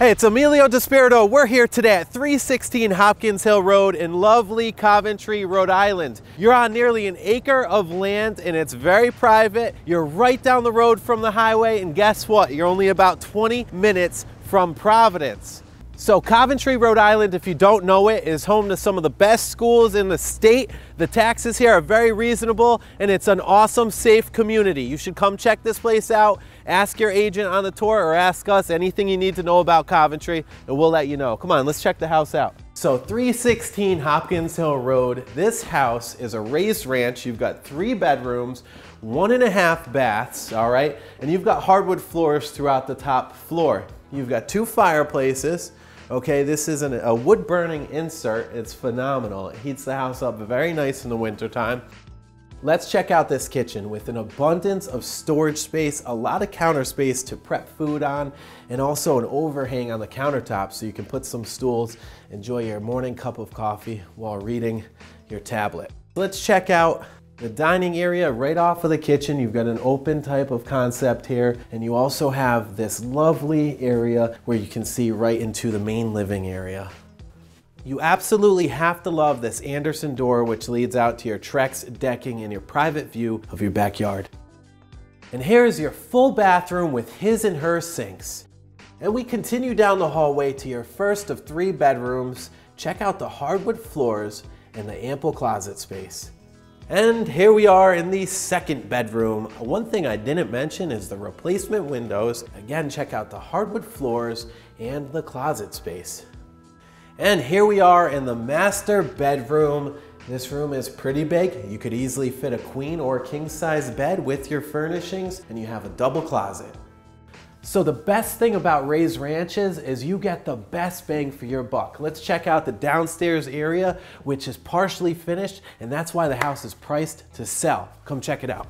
Hey, it's Emilio DiSpirito. We're here today at 316 Hopkins Hill Road in lovely Coventry, Rhode Island. You're on nearly an acre of land and it's very private. You're right down the road from the highway, and guess what? You're only about 20 minutes from Providence. So Coventry, Rhode Island, if you don't know it, is home to some of the best schools in the state. The taxes here are very reasonable, and it's an awesome, safe community. You should come check this place out, ask your agent on the tour, or ask us anything you need to know about Coventry, and we'll let you know. Come on, let's check the house out. So 316 Hopkins Hill Road, this house is a raised ranch. You've got 3 bedrooms, 1.5 baths, all right? And you've got hardwood floors throughout the top floor. You've got 2 fireplaces. Okay, this is a wood-burning insert. It's phenomenal. It heats the house up very nice in the wintertime. Let's check out this kitchen with an abundance of storage space, a lot of counter space to prep food on, and also an overhang on the countertop so you can put some stools, enjoy your morning cup of coffee while reading your tablet. Let's check out the dining area right off of the kitchen. You've got an open type of concept here, and you also have this lovely area where you can see right into the main living area. You absolutely have to love this Anderson door, which leads out to your Trex decking and your private view of your backyard. And here is your full bathroom with his and her sinks. And we continue down the hallway to your first of 3 bedrooms. Check out the hardwood floors and the ample closet space. And here we are in the 2nd bedroom. One thing I didn't mention is the replacement windows. Again, check out the hardwood floors and the closet space. And here we are in the master bedroom. This room is pretty big. You could easily fit a queen or king-size bed with your furnishings, and you have a double closet. So the best thing about raised ranches is you get the best bang for your buck. Let's check out the downstairs area, which is partially finished, and that's why the house is priced to sell. Come check it out.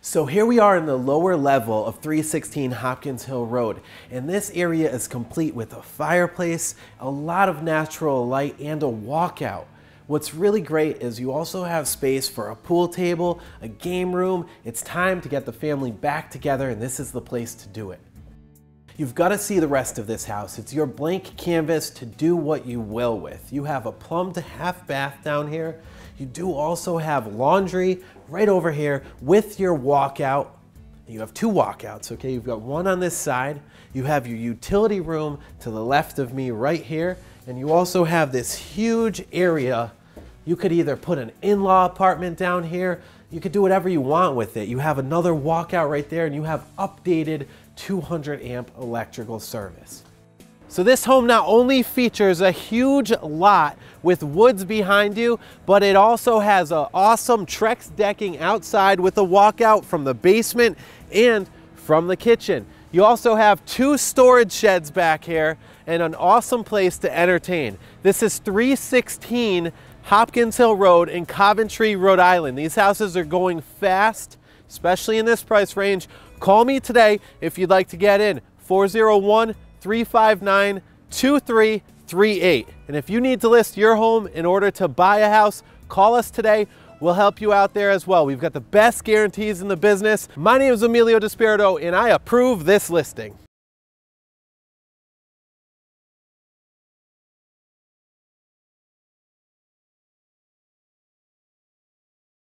So here we are in the lower level of 316 Hopkins Hill Road, and this area is complete with a fireplace, a lot of natural light, and a walkout. What's really great is you also have space for a pool table, a game room. It's time to get the family back together, and this is the place to do it. You've got to see the rest of this house. It's your blank canvas to do what you will with. You have a plumbed half bath down here. You do also have laundry right over here with your walkout. You have 2 walkouts, okay? You've got one on this side. You have your utility room to the left of me right here. And you also have this huge area. You could either put an in-law apartment down here. You could do whatever you want with it. You have another walkout right there, and you have updated 200-amp electrical service. So this home not only features a huge lot with woods behind you, but it also has an awesome Trex decking outside with a walkout from the basement and from the kitchen. You also have 2 storage sheds back here and an awesome place to entertain. This is 316 Hopkins Hill Road in Coventry, Rhode Island. These houses are going fast, especially in this price range. Call me today if you'd like to get in, 401-359-2338. And if you need to list your home in order to buy a house, call us today. We'll help you out there as well. We've got the best guarantees in the business. My name is Emilio DiSpirito, and I approve this listing.